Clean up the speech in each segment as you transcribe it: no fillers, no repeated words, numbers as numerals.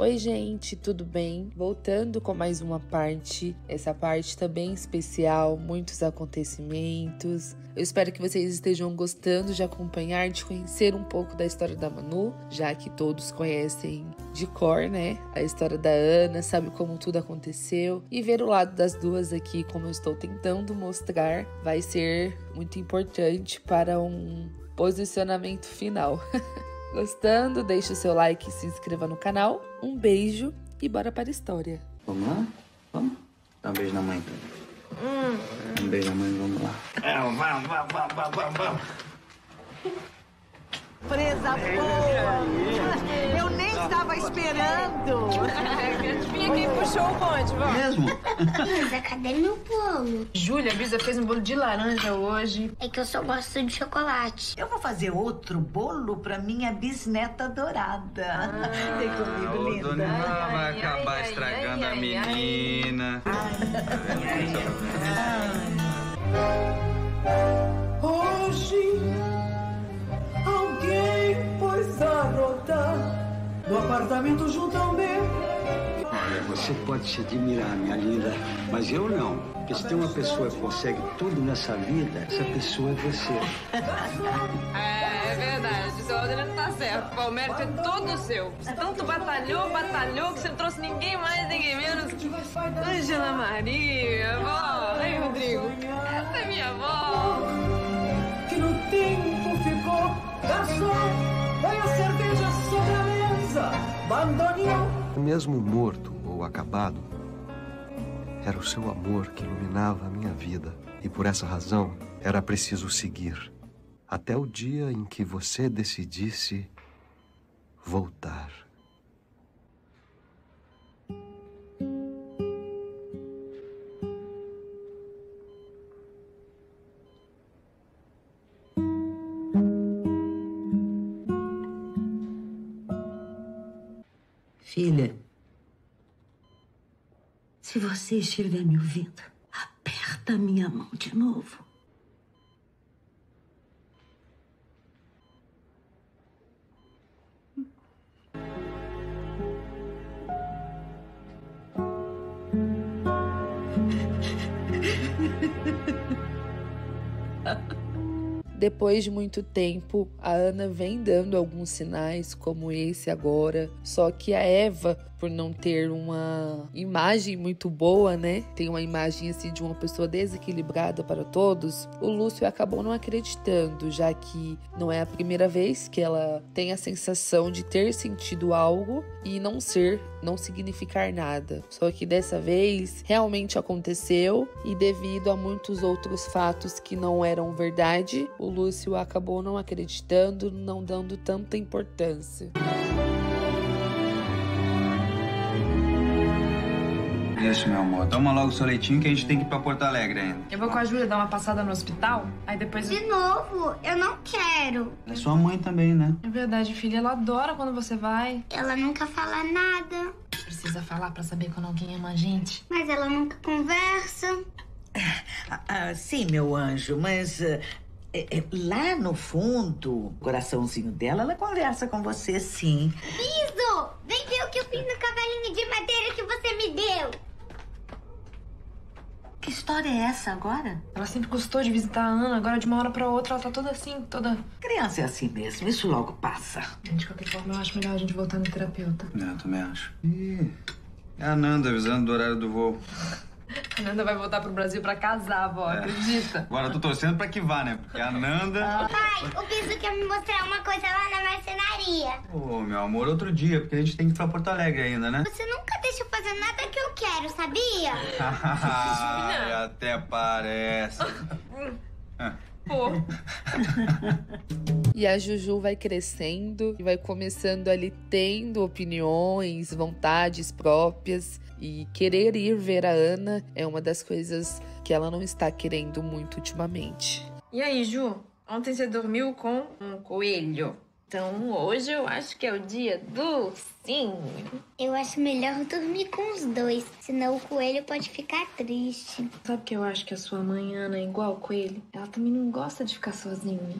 Oi gente, tudo bem? Voltando com mais uma parte, essa parte também especial, muitos acontecimentos. Eu espero que vocês estejam gostando de acompanhar, de conhecer um pouco da história da Manu, já que todos conhecem de cor, né? A história da Ana, sabe como tudo aconteceu, e ver o lado das duas aqui, como eu estou tentando mostrar, vai ser muito importante para um posicionamento final. Gostando, deixe o seu like e se inscreva no canal. Um beijo e bora para a história. Vamos lá? Vamos? Dá um beijo na mãe. Um beijo na mãe, vamos lá. Vamos. Presa boa! Eu nem estava esperando! Vim aqui e puxou o bonde, vamos. Mesmo? Bisa, cadê meu bolo? Júlia, a Bisa fez um bolo de laranja hoje. É que eu só gosto de chocolate. Eu vou fazer outro bolo pra minha bisneta adorada. Vem comigo, linda. Dona Ana vai acabar estragando a menina. Hoje... pois a rodar no apartamento junto ao meu. Olha, você pode se admirar, minha linda, mas eu não. Porque se tem uma pessoa que consegue tudo nessa vida, essa pessoa é você. É verdade, seu Rodrigo não tá certo. O mérito é todo seu. Tanto batalhou, que você não trouxe ninguém mais, ninguém menos. Angela Maria, avó. Ei, Rodrigo, essa é minha avó. Que no tempo ficou garçom. Põe a cerveja sobre a mesa, bandoneão. Mesmo morto ou acabado, era o seu amor que iluminava a minha vida. E por essa razão, era preciso seguir. Até o dia em que você decidisse voltar. Filha, se você estiver me ouvindo, aperta a minha mão de novo. Depois de muito tempo, a Ana vem dando alguns sinais, como esse agora. Só que a Eva, por não ter uma imagem muito boa, né? Tem uma imagem assim de uma pessoa desequilibrada para todos. O Lúcio acabou não acreditando, já que não é a primeira vez que ela tem a sensação de ter sentido algo e não significar nada. Só que dessa vez, realmente aconteceu. E devido a muitos outros fatos que não eram verdade, o Lúcio acabou não acreditando, não dando tanta importância. Isso, meu amor. Toma logo o seu leitinho que a gente tem que ir pra Porto Alegre ainda. Eu vou com a Júlia dar uma passada no hospital, aí depois... De novo? Eu não quero. É sua mãe também, né? É verdade, filha. Ela adora quando você vai. Ela nunca fala nada. Precisa falar pra saber quando alguém ama a gente. Mas ela nunca conversa. Sim, meu anjo, mas... lá no fundo, o coraçãozinho dela, ela conversa com você, sim. Biso, vem ver o que eu fiz no cavalinho de madeira que você me deu. Que história é essa agora? Ela sempre gostou de visitar a Ana, agora de uma hora pra outra ela tá toda assim, toda... Criança é assim mesmo, isso logo passa. Gente, de qualquer forma, eu acho melhor a gente voltar no terapeuta. Eu também acho. Ih, é a Nanda avisando do horário do voo. A Nanda vai voltar pro Brasil pra casar, vó, acredita? Agora eu tô torcendo pra que vá, né? Porque a Nanda... Pai, o Biso quer me mostrar uma coisa lá na marcenaria. Ô, meu amor, outro dia, porque a gente tem que ir pra Porto Alegre ainda, né? Você nunca deixa eu fazer nada que eu quero, sabia? Ah, até parece. Pô. E a Juju vai crescendo e vai começando ali tendo opiniões, vontades próprias. E querer ir ver a Ana é uma das coisas que ela não está querendo muito ultimamente. E aí, Ju? Ontem você dormiu com um coelho. Então hoje eu acho que é o dia do sim. Eu acho melhor dormir com os dois, senão o coelho pode ficar triste. Sabe que eu acho que a sua mãe, Ana, é igual ao coelho? Ela também não gosta de ficar sozinha.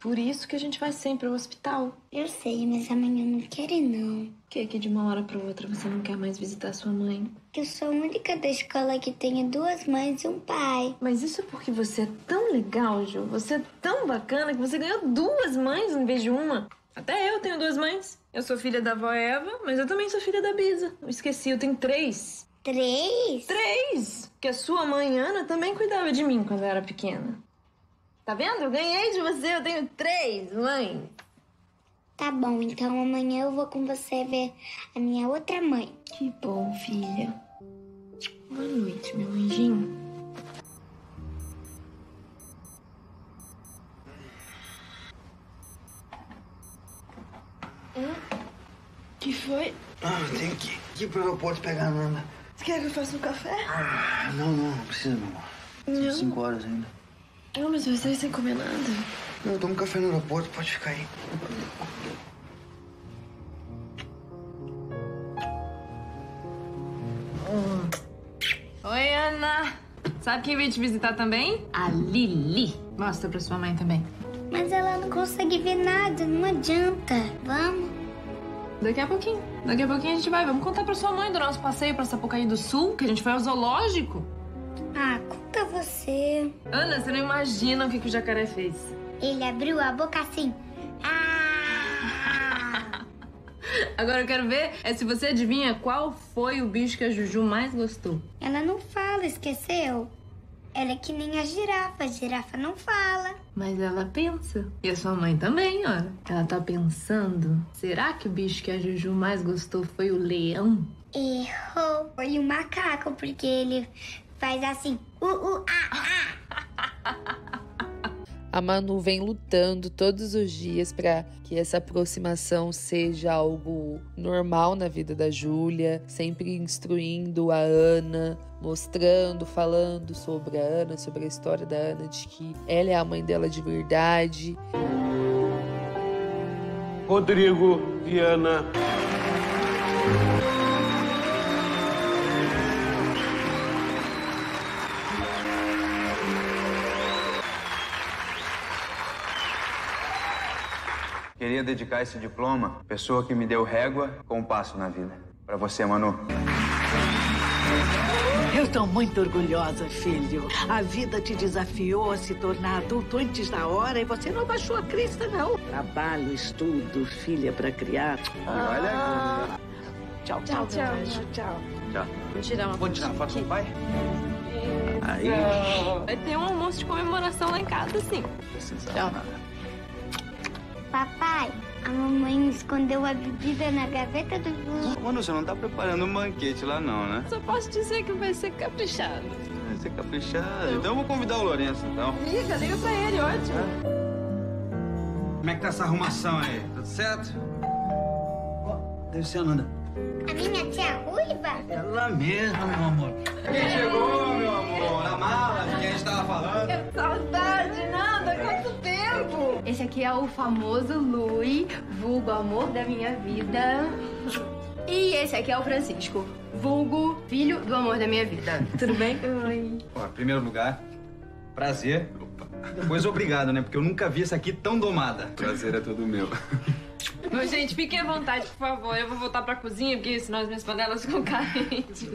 Por isso que a gente vai sempre ao hospital. Eu sei, mas amanhã eu não quero ir, não. Por que que de uma hora pra outra você não quer mais visitar sua mãe? Que eu sou a única da escola que tenho duas mães e um pai. Mas isso é porque você é tão legal, Ju. Você é tão bacana que você ganhou duas mães em vez de uma. Até eu tenho duas mães. Eu sou filha da avó Eva, mas eu também sou filha da Bisa. Eu esqueci, eu tenho três. Três? Três! Porque a sua mãe, Ana, também cuidava de mim quando eu era pequena. Tá vendo? Eu ganhei de você, eu tenho três, mãe. Tá bom, então amanhã eu vou com você ver a minha outra mãe. Que bom, filha. Boa noite, meu anjinho. Que foi? Ah, eu tenho que ir pro aeroporto pegar a Nanda. Você quer que eu faça um café? Ah, não precisa, meu amor. São 5 horas ainda. Não, mas você sem comer nada. Não, eu tomo café no aeroporto, pode ficar aí. Oi, Ana. Sabe quem veio te visitar também? A Lili. Mostra pra sua mãe também. Mas ela não consegue ver nada, não adianta. Vamos? Daqui a pouquinho. Daqui a pouquinho a gente vai. Vamos contar pra sua mãe do nosso passeio pra Sapucaí do Sul, que a gente foi ao zoológico. Ah, conta você. Ana, você não imagina o que o jacaré fez. Ele abriu a boca assim. Ah! Agora eu quero ver se você adivinha qual foi o bicho que a Juju mais gostou. Ela não fala, esqueceu? Ela é que nem a girafa não fala. Mas ela pensa. E a sua mãe também, ó. Ela tá pensando. Será que o bicho que a Juju mais gostou foi o leão? Errou. Foi o macaco, porque ele... faz assim, A Manu vem lutando todos os dias para que essa aproximação seja algo normal na vida da Júlia, sempre instruindo a Ana, mostrando, falando sobre a Ana, sobre a história da Ana, de que ela é a mãe dela de verdade. Rodrigo e Ana... Queria dedicar esse diploma à pessoa que me deu régua com um passo na vida. Pra você, Manu. Eu tô muito orgulhosa, filho. A vida te desafiou a se tornar adulto antes da hora e você não baixou a crista, não. Trabalho, estudo, filha pra criar. Olha agora. Tchau, tchau, tchau. Tchau. Vou tirar uma foto com o pai? Aí. Vai ter um almoço de comemoração lá em casa, sim. Tchau. Papai, a mamãe escondeu a bebida na gaveta do Lúcio. Mano, você não tá preparando um banquete lá não, né? Só posso dizer que vai ser caprichado. Vai ser caprichado? Então eu vou convidar o Lourenço, então. Liga pra ele, ótimo. Como é que tá essa arrumação aí? Tudo certo? Ó, deve ser a Nanda. A minha tia Ruiba? Ela mesma, meu amor. Quem chegou, meu amor? A mala de quem a gente tava falando. Que saudade, Nanda, quanto tempo. Esse aqui é o famoso Luiz, vulgo amor da minha vida. E esse aqui é o Francisco, vulgo filho do amor da minha vida. Tudo bem? Oi. Ó, em primeiro lugar, prazer. Depois obrigado, né? Porque eu nunca vi essa aqui tão domada. Prazer é todo meu. Bom, gente, fiquem à vontade, por favor. Eu vou voltar pra cozinha, porque senão as minhas panelas ficam carentes.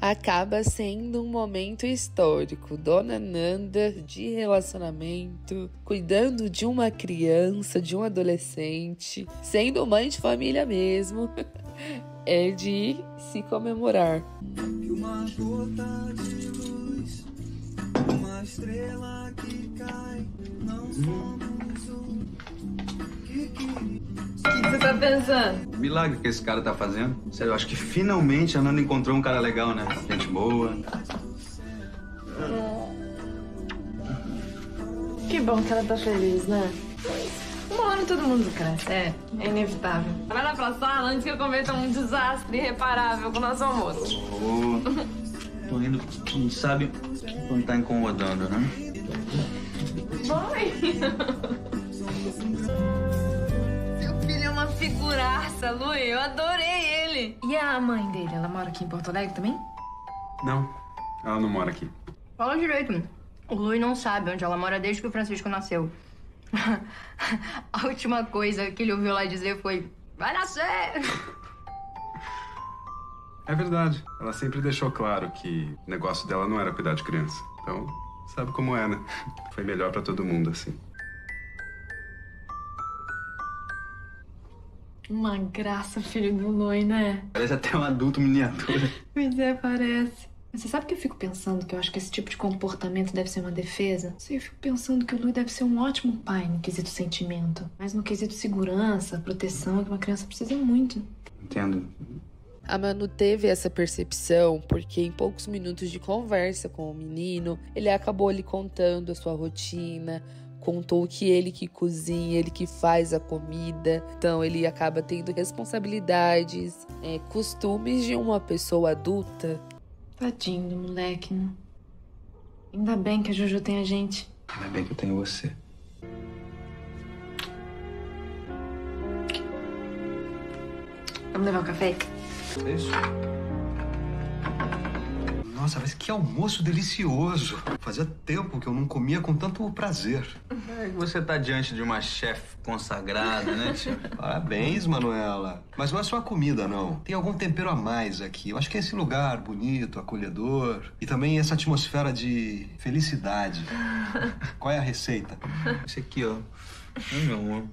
Acaba sendo um momento histórico. Dona Nanda de relacionamento, cuidando de uma criança, de um adolescente, sendo mãe de família mesmo. É de se comemorar. E uma gota de luz, uma estrela que cai, não somos um. O que você tá pensando? Milagre que esse cara tá fazendo. Sério, eu acho que finalmente a Nanda encontrou um cara legal, né? Gente boa. Que bom que ela tá feliz, né? Uma hora todo mundo cresce. É inevitável. Vai lá pra sala antes que eu cometa um desastre irreparável com o nosso almoço. Tô indo, não sabe quando tá incomodando, né? Vai! Figuraça, Lu, eu adorei ele. E a mãe dele, ela mora aqui em Porto Alegre também? Não, ela não mora aqui. Fala direito, O Luiz não sabe onde ela mora desde que o Francisco nasceu. A última coisa que ele ouviu lá dizer foi: vai nascer! É verdade. Ela sempre deixou claro que o negócio dela não era cuidar de criança. Então, sabe como é, né? Foi melhor pra todo mundo, assim. Uma graça, filho do Loi, né? Parece até um adulto miniatura. Pois é, parece. Mas você sabe que eu fico pensando que eu acho que esse tipo de comportamento deve ser uma defesa? Eu fico pensando que o Lui deve ser um ótimo pai no quesito sentimento. Mas no quesito segurança, proteção, que uma criança precisa muito. Entendo. A Manu teve essa percepção porque em poucos minutos de conversa com o menino, ele acabou lhe contando a sua rotina, contou que ele que cozinha, ele que faz a comida. Então ele acaba tendo responsabilidades, costumes de uma pessoa adulta. Tadinho do moleque, né? Ainda bem que a Juju tem a gente. Ainda bem que eu tenho você. Vamos levar um café? Isso. Nossa, mas que almoço delicioso. Fazia tempo que eu não comia com tanto prazer. É que você tá diante de uma chefe consagrada, né, tia? Parabéns, Manuela. Mas não é só a comida, não. Tem algum tempero a mais aqui. Eu acho que é esse lugar bonito, acolhedor. E também essa atmosfera de felicidade. Qual é a receita? Esse aqui, ó. Meu amor.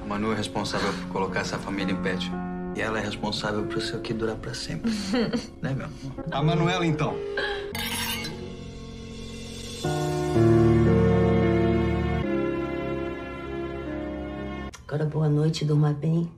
A Manu é responsável por colocar essa família em pé, tia. E ela é responsável por isso aqui durar pra sempre. Né, meu amor? A Manuela, então. Agora, boa noite, durma bem.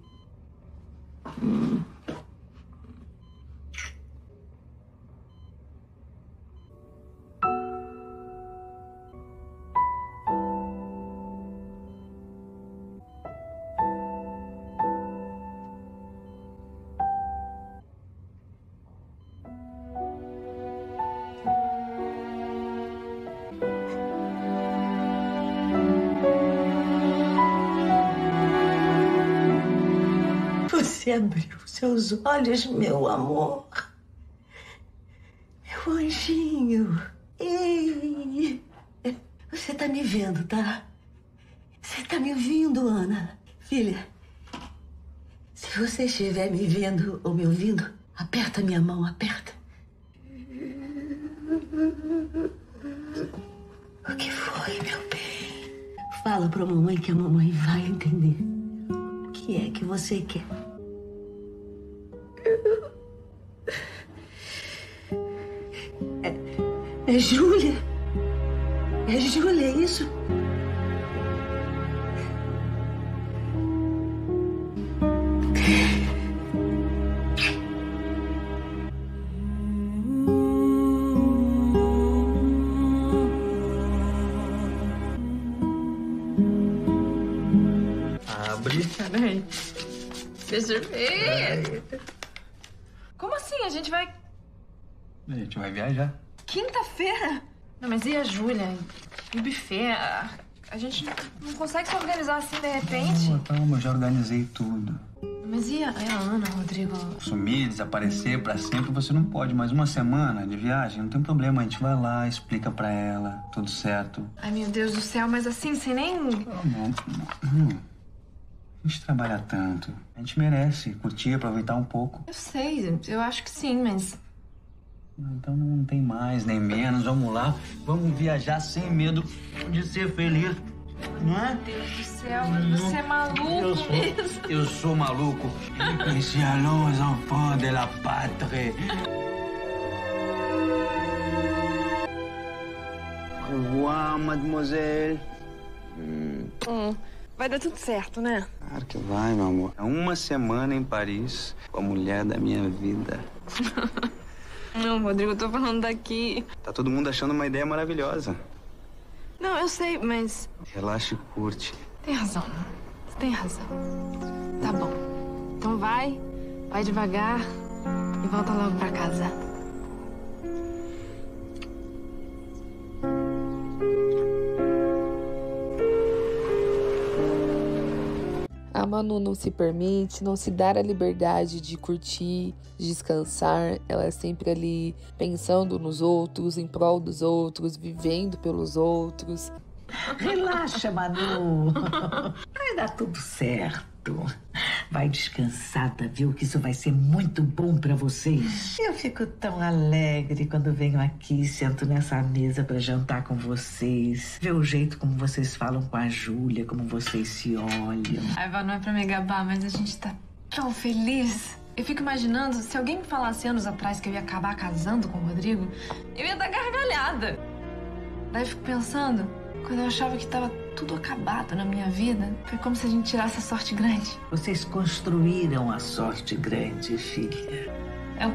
Abriu seus olhos, meu amor. Meu anjinho. Ei! Você tá me vendo, tá? Você tá me ouvindo, Ana? Filha, se você estiver me vendo ou me ouvindo, aperta minha mão, aperta. O que foi, meu bem? Fala pra mamãe que a mamãe vai entender. O que é que você quer? É Júlia? É Júlia, é isso? Abre. Peraí. Deixa eu ver. Como assim? A gente vai... A gente vai viajar. Quinta-feira? Não, mas e a Júlia? E o buffet? A gente não consegue se organizar assim de repente? Calma, calma, já organizei tudo. Mas e a Ana, Rodrigo? Sumir, desaparecer pra sempre, você não pode. Mas uma semana de viagem, não tem problema. A gente vai lá, explica pra ela, tudo certo. Ai, meu Deus do céu, mas assim, sem nem... A gente trabalha tanto. A gente merece curtir, aproveitar um pouco. Eu sei, eu acho que sim, mas... Então não tem mais nem menos, vamos lá, vamos viajar sem medo de ser feliz, não é? Meu Deus do céu, mas você é maluco mesmo. Eu sou maluco. E allons les enfants de la patrie. Au revoir, mademoiselle. Vai dar tudo certo, né? Claro que vai, meu amor. É uma semana em Paris com a mulher da minha vida. Não, Rodrigo, eu tô falando daqui. Tá todo mundo achando uma ideia maravilhosa. Não, eu sei, mas... Relaxa e curte. Tem razão. Você tem razão. Tá bom. Então vai, vai devagar e volta logo pra casa. A Manu não se permite, não se dá a liberdade de curtir, descansar. Ela é sempre ali pensando nos outros, em prol dos outros, vivendo pelos outros. Relaxa, Manu. Vai dar tudo certo. Vai descansada, viu? Que isso vai ser muito bom pra vocês. Eu fico tão alegre quando venho aqui, sento nessa mesa pra jantar com vocês. Ver o jeito como vocês falam com a Júlia, como vocês se olham. A Eva não é pra me gabar, mas a gente tá tão feliz. Eu fico imaginando, se alguém me falasse anos atrás que eu ia acabar casando com o Rodrigo, eu ia dar gargalhada. Daí eu fico pensando... Quando eu achava que estava tudo acabado na minha vida, foi como se a gente tirasse a sorte grande. Vocês construíram a sorte grande, filha. Eu...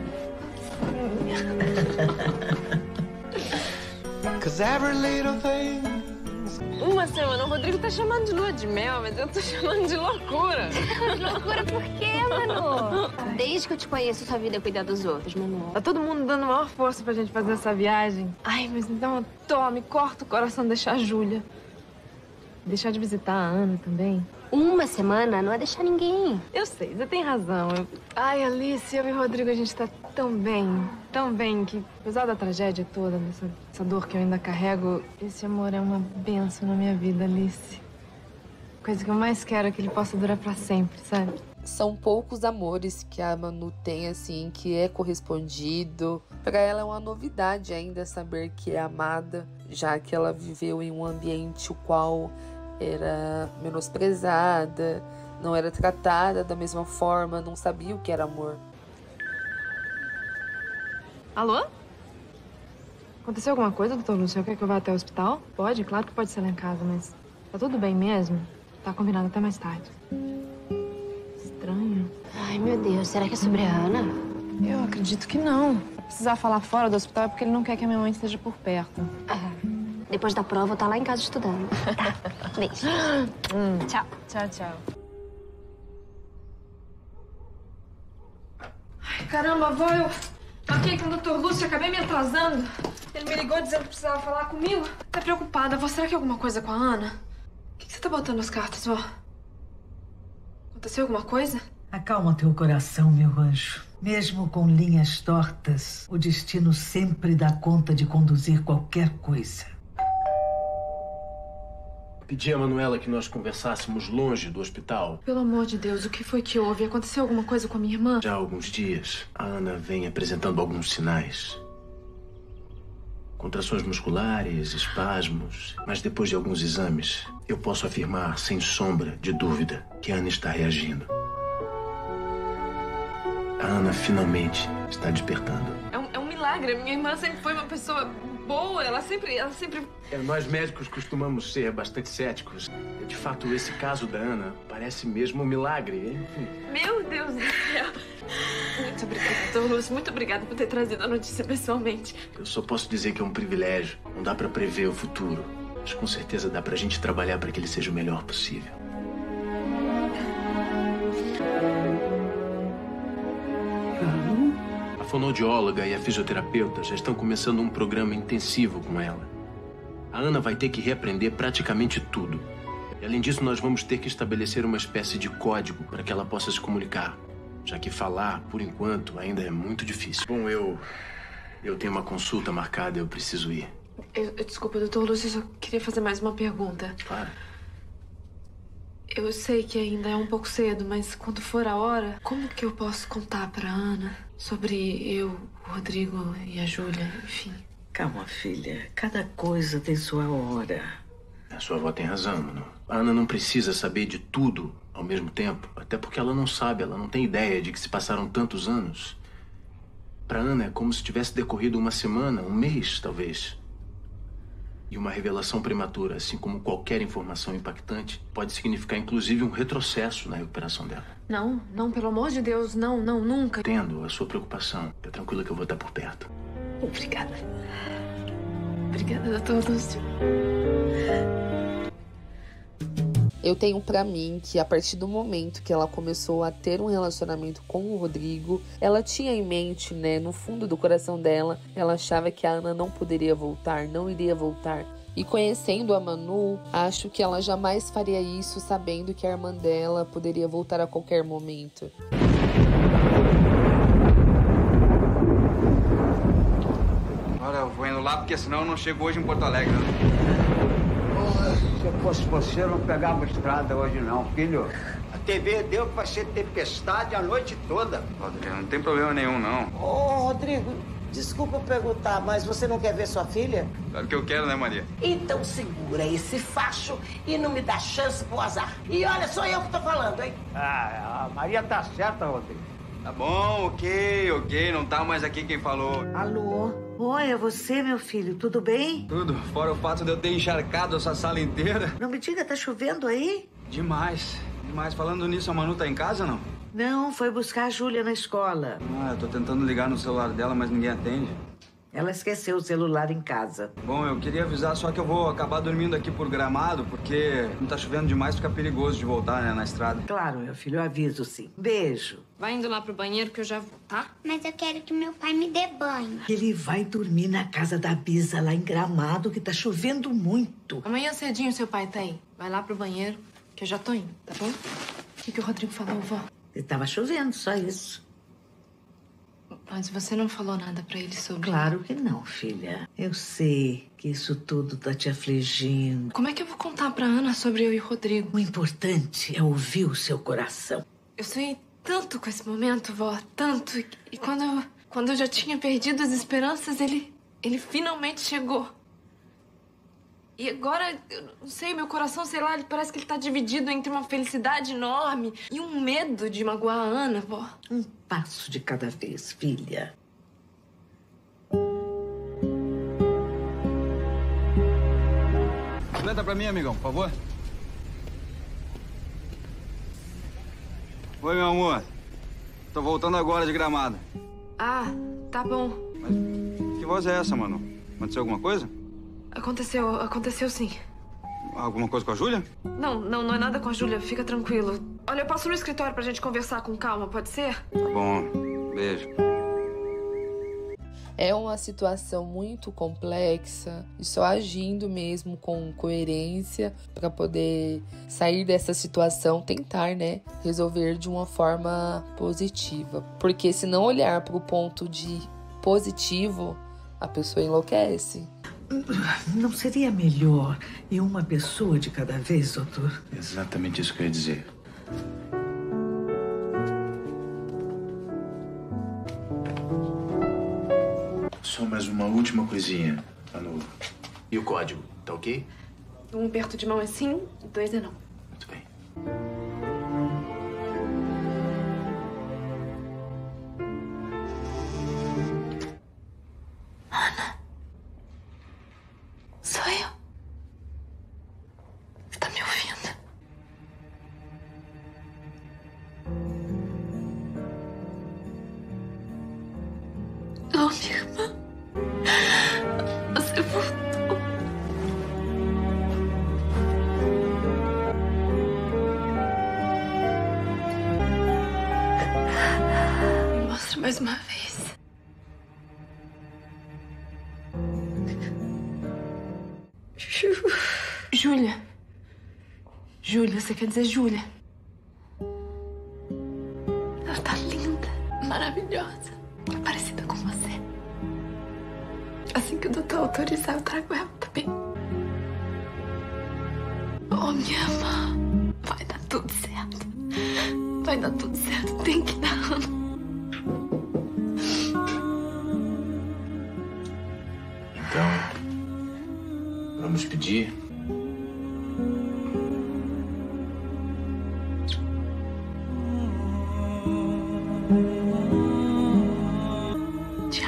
Uma semana o Rodrigo tá chamando de lua de mel, mas eu tô chamando de loucura. De loucura por quê, Manu? Desde que eu te conheço, sua vida é cuidar dos outros, Manu. Tá todo mundo dando maior força pra gente fazer essa viagem. Ai, mas então tome, corta o coração de deixar a Júlia. Deixar de visitar a Ana também. Uma semana não é deixar ninguém. Eu sei, você tem razão. Ai, Alice, eu e o Rodrigo, a gente tá tão bem que, apesar da tragédia toda, essa dor que eu ainda carrego, esse amor é uma bênção na minha vida, Alice. A coisa que eu mais quero é que ele possa durar pra sempre, sabe? São poucos amores que a Manu tem, assim, que é correspondido. Pra ela é uma novidade ainda saber que é amada, já que ela viveu em um ambiente o qual era menosprezada, não era tratada da mesma forma, não sabia o que era amor. Alô? Aconteceu alguma coisa, doutor Lúcio? Quer que eu vá até o hospital? Pode, claro que pode ser lá em casa, mas tá tudo bem mesmo? Tá combinado até mais tarde. Estranho. Ai, meu Deus, será que é sobre a Ana? Eu acredito que não. Se precisar falar fora do hospital é porque ele não quer que a minha mãe esteja por perto. Depois da prova, eu tô lá em casa estudando. Tá, beijo. Tchau. Tchau, tchau. Ai, caramba, avó, eu marquei com o Dr. Lúcio e acabei me atrasando. Ele me ligou dizendo que precisava falar comigo. Tá preocupada, avó. Será que é alguma coisa com a Ana? O que você tá botando nas cartas, vó? Aconteceu alguma coisa? Acalma teu coração, meu anjo. Mesmo com linhas tortas, o destino sempre dá conta de conduzir qualquer coisa. Pedi a Manuela que nós conversássemos longe do hospital. Pelo amor de Deus, o que foi que houve? Aconteceu alguma coisa com a minha irmã? Já há alguns dias, a Ana vem apresentando alguns sinais. Contrações musculares, espasmos. Mas depois de alguns exames, eu posso afirmar sem sombra de dúvida que a Ana está reagindo. A Ana finalmente está despertando. É um milagre. Minha irmã sempre foi uma pessoa... boa, ela sempre... Nós médicos costumamos ser bastante céticos. De fato, esse caso da Ana parece mesmo um milagre, enfim. Meu Deus do céu. Muito obrigada, doutor Lúcio. Muito obrigada por ter trazido a notícia pessoalmente. Eu só posso dizer que é um privilégio. Não dá pra prever o futuro. Mas com certeza dá pra gente trabalhar pra que ele seja o melhor possível. A fonoaudióloga e a fisioterapeuta já estão começando um programa intensivo com ela. A Ana vai ter que reaprender praticamente tudo. E, além disso, nós vamos ter que estabelecer uma espécie de código para que ela possa se comunicar, já que falar, por enquanto, ainda é muito difícil. Bom, eu tenho uma consulta marcada, eu preciso ir. Desculpa, doutor Lúcio, eu só queria fazer mais uma pergunta. Claro. Eu sei que ainda é um pouco cedo, mas quando for a hora, como que eu posso contar pra Ana sobre eu, o Rodrigo e a Júlia, enfim? Calma, filha. Cada coisa tem sua hora. A sua avó tem razão, Manu. A Ana não precisa saber de tudo ao mesmo tempo, até porque ela não sabe, ela não tem ideia de que se passaram tantos anos. Pra Ana é como se tivesse decorrido uma semana, um mês, talvez. E uma revelação prematura, assim como qualquer informação impactante, pode significar, inclusive, um retrocesso na recuperação dela. Não, não, pelo amor de Deus, não, não, nunca. Entendo a sua preocupação. Fica tranquila que eu vou estar por perto. Obrigada. Obrigada a todos. Eu tenho pra mim que a partir do momento que ela começou a ter um relacionamento com o Rodrigo, ela tinha em mente, né, no fundo do coração dela, ela achava que a Ana não poderia voltar, não iria voltar. E conhecendo a Manu, acho que ela jamais faria isso sabendo que a irmã dela poderia voltar a qualquer momento. Agora eu vou indo lá, porque senão eu não chego hoje em Porto Alegre. Se eu fosse você, eu não pegava estrada hoje não, filho. A TV deu pra ser tempestade a noite toda. Rodrigo, não tem problema nenhum, não. Ô, Rodrigo, desculpa perguntar, mas você não quer ver sua filha? Claro que eu quero, né, Maria? Então segura esse facho e não me dá chance pro azar. E olha, sou eu que tô falando, hein? Ah, a Maria tá certa, Rodrigo. Tá bom, ok, não tá mais aqui quem falou. Alô? Oi, é você, meu filho. Tudo bem? Tudo. Fora o fato de eu ter encharcado essa sala inteira. Não me diga, tá chovendo aí? Demais. Falando nisso, a Manu tá em casa, não? Não, foi buscar a Júlia na escola. Ah, eu tô tentando ligar no celular dela, mas ninguém atende. Ela esqueceu o celular em casa. Bom, eu queria avisar só que eu vou acabar dormindo aqui por Gramado, porque não tá chovendo demais, fica perigoso de voltar, né, na estrada. Claro, meu filho, eu aviso sim. Beijo. Vai indo lá pro banheiro que eu já vou, tá? Mas eu quero que meu pai me dê banho. Ele vai dormir na casa da Bisa, lá em Gramado, que tá chovendo muito. Amanhã cedinho seu pai tá aí. Vai lá pro banheiro, que eu já tô indo, tá bom? O que o Rodrigo falou, vó? Ele tava chovendo, só isso. Mas você não falou nada pra ele sobre... Claro que não, filha. Eu sei que isso tudo tá te afligindo. Como é que eu vou contar pra Ana sobre eu e o Rodrigo? O importante é ouvir o seu coração. Eu sonhei tanto com esse momento, vó, tanto. E quando eu já tinha perdido as esperanças, ele finalmente chegou. E agora, eu não sei, meu coração, sei lá, parece que ele tá dividido entre uma felicidade enorme e um medo de magoar a Ana, vó. Um passo de cada vez, filha. Completa pra mim, amigão, por favor. Oi, meu amor. Tô voltando agora de Gramado. Ah, tá bom. Mas que voz é essa, Manu? Aconteceu alguma coisa? Aconteceu sim. Alguma coisa com a Júlia? Não é nada com a Júlia. Fica tranquilo. Olha, eu passo no escritório pra gente conversar com calma, pode ser? Tá bom. Beijo. É uma situação muito complexa e só agindo mesmo com coerência pra poder sair dessa situação, tentar, né, resolver de uma forma positiva. Porque se não olhar pro ponto de positivo, a pessoa enlouquece. Não seria melhor ir uma pessoa de cada vez, doutor? Exatamente isso que eu ia dizer. Só mais uma última coisinha, Manu. E o código, tá ok? Um aperto de mão é sim, dois é não. Muito bem. Mais uma vez. Júlia. Júlia, você quer dizer Júlia? Ela tá linda, maravilhosa, parecida com você. Assim que o doutor autorizar, eu trago ela, tá bem? Oh, minha irmã, vai dar tudo certo. Vai dar tudo certo, tem que dar, Ana. Vamos pedir tchau.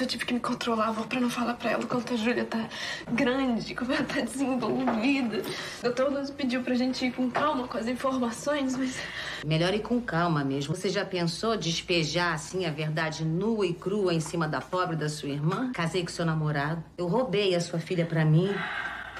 Eu tive que me controlar, vou pra não falar pra ela o quanto a Júlia tá grande, como ela tá desenvolvida. O doutor nos pediu pra gente ir com calma com as informações, mas... Melhor ir com calma mesmo. Você já pensou despejar assim a verdade nua e crua em cima da pobre da sua irmã? Casei com seu namorado, eu roubei a sua filha pra mim.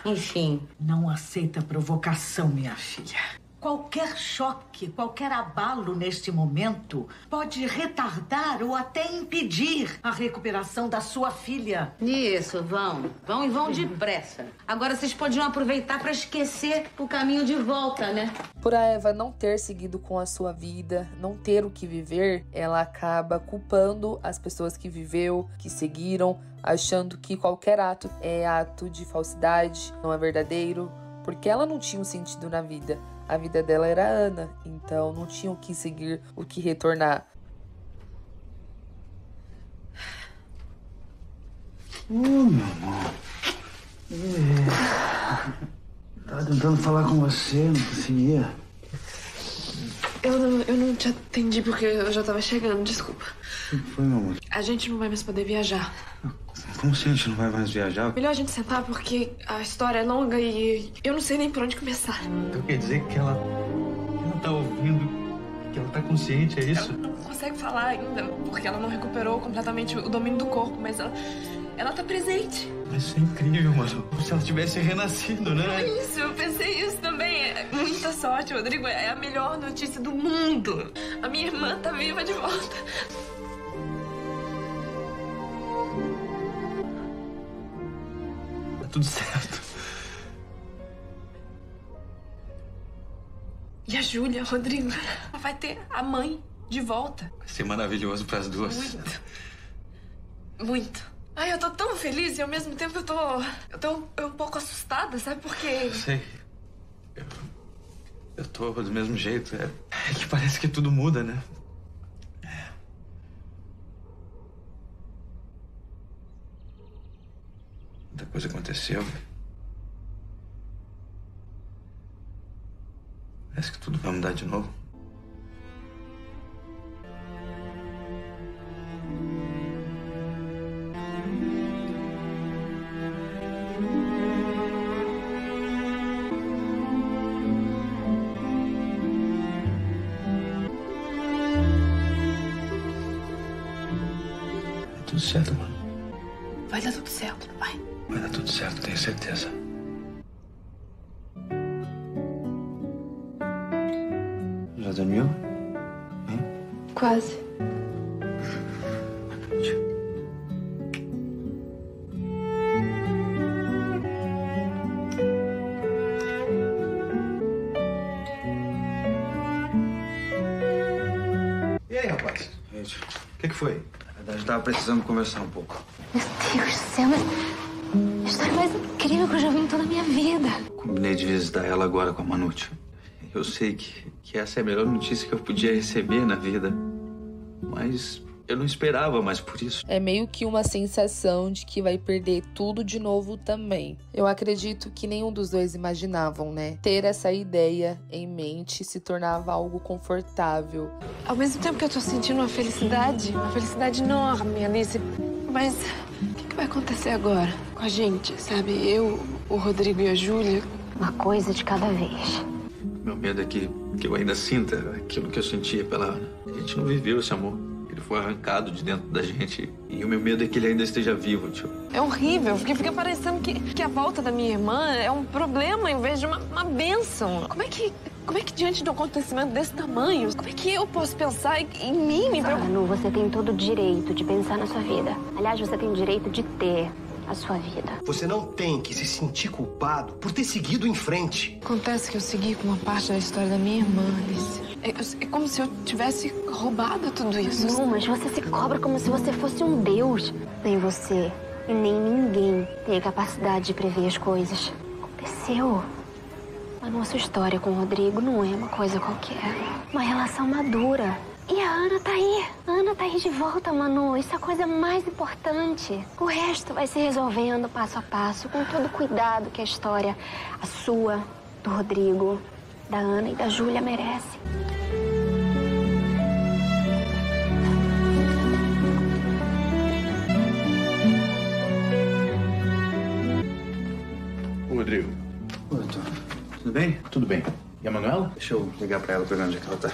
Enfim. Não aceita provocação, minha filha. Qualquer choque, qualquer abalo neste momento pode retardar ou até impedir a recuperação da sua filha. Isso, vão. Vão e vão depressa. Agora vocês podiam aproveitar para esquecer o caminho de volta, né? Por a Eva não ter seguido com a sua vida, não ter o que viver, ela acaba culpando as pessoas que viveu, que seguiram, achando que qualquer ato é ato de falsidade, não é verdadeiro, porque ela não tinha um sentido na vida. A vida dela era a Ana, então não tinha o que seguir, o que retornar. Meu amor. Tava tentando falar com você, não conseguia. Eu não te atendi porque eu já tava chegando, desculpa. O que foi, meu amor? A gente não vai mais poder viajar. Como assim a gente não vai mais viajar? Melhor a gente sentar porque a história é longa e eu não sei nem por onde começar. Então quer dizer que ela tá ouvindo, que ela tá consciente, é isso? Ela não consegue falar ainda porque ela não recuperou completamente o domínio do corpo, mas ela tá presente. Isso é incrível, mano. Como se ela tivesse renascido, né? Isso, eu pensei isso também. Muita sorte, Rodrigo. É a melhor notícia do mundo. A minha irmã tá viva de volta. Tá tudo certo. E a Júlia, Rodrigo, vai ter a mãe de volta. Vai ser maravilhoso pras duas. Muito. Muito. Ai, eu tô tão feliz e ao mesmo tempo eu tô um pouco assustada, sabe por quê? Eu sei. Eu tô do mesmo jeito. É que parece que tudo muda, né? Muita coisa aconteceu. Parece que tudo vai mudar de novo. Certo, mano. Vai dar tudo certo, vai. Vai dar tudo certo, tenho certeza. Já dormiu? Hein? Quase. Boa noite. E aí, rapaz? Gente, o que foi? A gente tava precisando conversar um pouco. Meu Deus do céu, mas a história mais incrível que eu já vi em toda a minha vida. Combinei de visitar ela agora com a Manu. Eu sei que essa é a melhor notícia que eu podia receber na vida, mas eu não esperava mais por isso. É meio que uma sensação de que vai perder tudo de novo também. Eu acredito que nenhum dos dois imaginavam, né? Ter essa ideia em mente se tornava algo confortável. Ao mesmo tempo que eu tô sentindo uma felicidade enorme, Alice. Mas o que vai acontecer agora com a gente, sabe? Eu, o Rodrigo e a Júlia. Uma coisa de cada vez. Meu medo é que eu ainda sinta aquilo que eu sentia pela Ana. A gente não viveu esse amor. Ele foi arrancado de dentro da gente. E o meu medo é que ele ainda esteja vivo, tio. É horrível, porque fica parecendo que a volta da minha irmã é um problema em vez de uma bênção. Como é que diante de um acontecimento desse tamanho, como é que eu posso pensar em mim? Manu, você tem todo o direito de pensar na sua vida. Aliás, você tem o direito de ter a sua vida. Você não tem que se sentir culpado por ter seguido em frente. Acontece que eu segui com uma parte da história da minha irmã, Alice. É como se eu tivesse roubado tudo isso. Não, mas você se cobra como se você fosse um deus. Nem você e nem ninguém tem a capacidade de prever as coisas. Aconteceu. A nossa história com o Rodrigo não é uma coisa qualquer. Uma relação madura. E a Ana tá aí. A Ana tá aí de volta, Manu. Isso é a coisa mais importante. O resto vai se resolvendo passo a passo, com todo o cuidado que a história, a sua, do Rodrigo, da Ana e da Júlia merece. Ô, Rodrigo. Oi, Arthur. Tudo bem? Tudo bem. E a Manuela? Deixa eu ligar pra ela pra ver onde é que ela tá.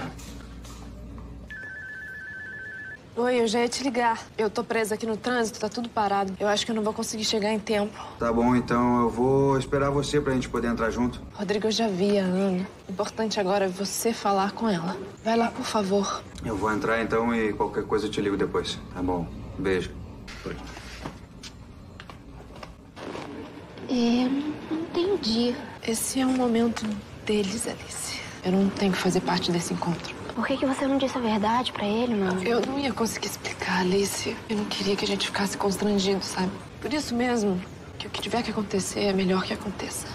Oi, eu já ia te ligar. Eu tô presa aqui no trânsito, tá tudo parado. Eu acho que eu não vou conseguir chegar em tempo. Tá bom, então eu vou esperar você pra gente poder entrar junto. Rodrigo, eu já vi a Ana. O importante agora é você falar com ela. Vai lá, por favor. Eu vou entrar então e qualquer coisa eu te ligo depois. Tá bom. Beijo. Foi. É, não entendi. Esse é um momento deles, Alice. Eu não tenho que fazer parte desse encontro. Por que você não disse a verdade pra ele, mano? Eu não ia conseguir explicar, Alice. Eu não queria que a gente ficasse constrangido, sabe? Por isso mesmo que o que tiver que acontecer é melhor que aconteça.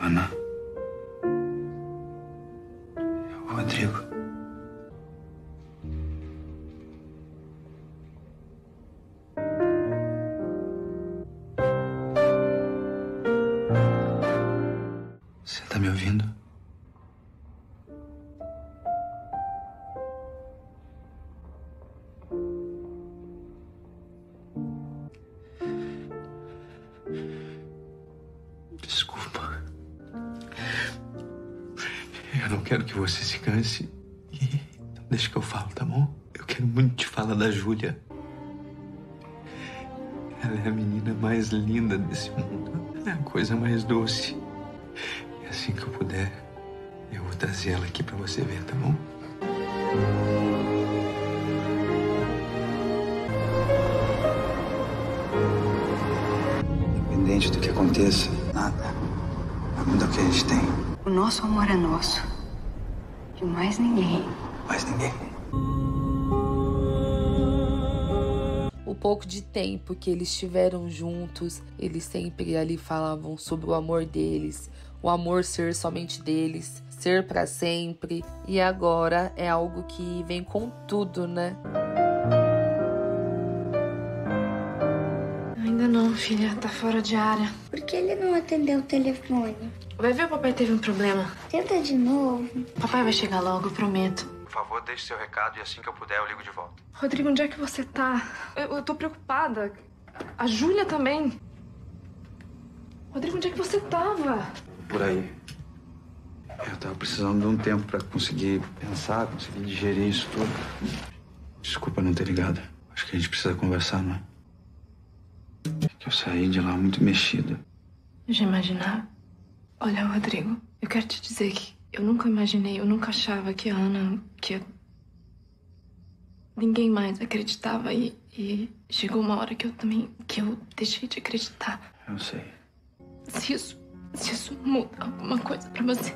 Ana? Rodrigo. Você tá me ouvindo? Desculpa. Eu não quero que você se canse. Então deixa que eu falo, tá bom? Eu quero muito te falar da Júlia. Ela é a menina mais linda desse mundo. Ela é a coisa mais doce. E assim que eu puder, eu vou trazer ela aqui pra você ver, tá bom? Independente do que aconteça, nada vai mudar o que a gente tem. O nosso amor é nosso. De mais ninguém. Mais ninguém. O pouco de tempo que eles tiveram juntos, eles sempre ali falavam sobre o amor deles, o amor ser somente deles, ser pra sempre. E agora é algo que vem com tudo, né? Ainda não, filha. Tá fora de área. Por que ele não atendeu o telefone? Vai ver, o papai teve um problema. Tenta de novo. Papai vai chegar logo, eu prometo. Por favor, deixe seu recado e assim que eu puder eu ligo de volta. Rodrigo, onde é que você tá? Eu tô preocupada. A Júlia também. Rodrigo, onde é que você tava? Por aí. Eu tava precisando de um tempo pra conseguir pensar, conseguir digerir isso tudo. Desculpa não ter ligado. Acho que a gente precisa conversar, não é? Eu saí de lá muito mexida. Eu já imaginava. Olha, Rodrigo, eu quero te dizer que eu nunca imaginei, eu nunca achava que a Ana, que ninguém mais acreditava e chegou uma hora que eu também, que eu deixei de acreditar. Eu sei. Se isso muda alguma coisa pra você,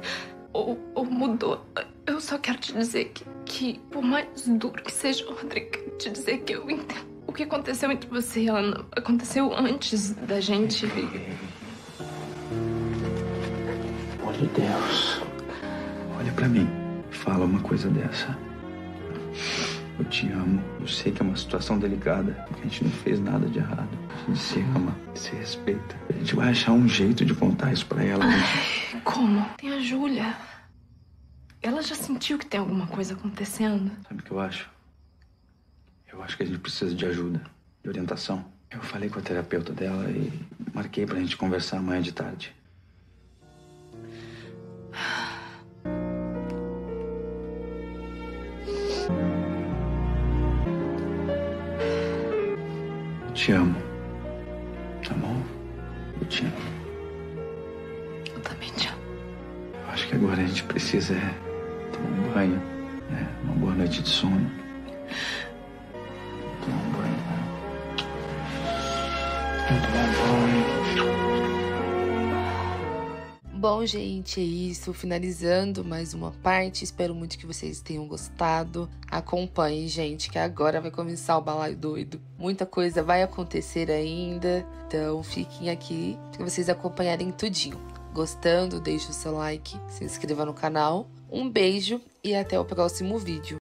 ou mudou, eu só quero te dizer que por mais duro que seja, Rodrigo, eu quero te dizer que eu entendo. O que aconteceu entre você e a Ana aconteceu antes da gente... Amor de Deus. Olha pra mim. Fala uma coisa dessa. Eu te amo. Eu sei que é uma situação delicada. Porque a gente não fez nada de errado. A gente se ama, se respeita. A gente vai achar um jeito de contar isso pra ela. Ai, como? Tem a Júlia. Ela já sentiu que tem alguma coisa acontecendo. Sabe o que eu acho? Eu acho que a gente precisa de ajuda, de orientação. Eu falei com a terapeuta dela e marquei pra gente conversar amanhã de tarde. Eu te amo, tá bom? Eu te amo. Eu também te amo. Eu acho que agora a gente precisa tomar um banho, né? Uma boa noite de sono. Bom, gente, é isso. Finalizando mais uma parte. Espero muito que vocês tenham gostado. Acompanhe, gente, que agora vai começar o balaio doido. Muita coisa vai acontecer ainda. Então, fiquem aqui para vocês acompanharem tudinho. Gostando, deixe o seu like, se inscreva no canal. Um beijo e até o próximo vídeo.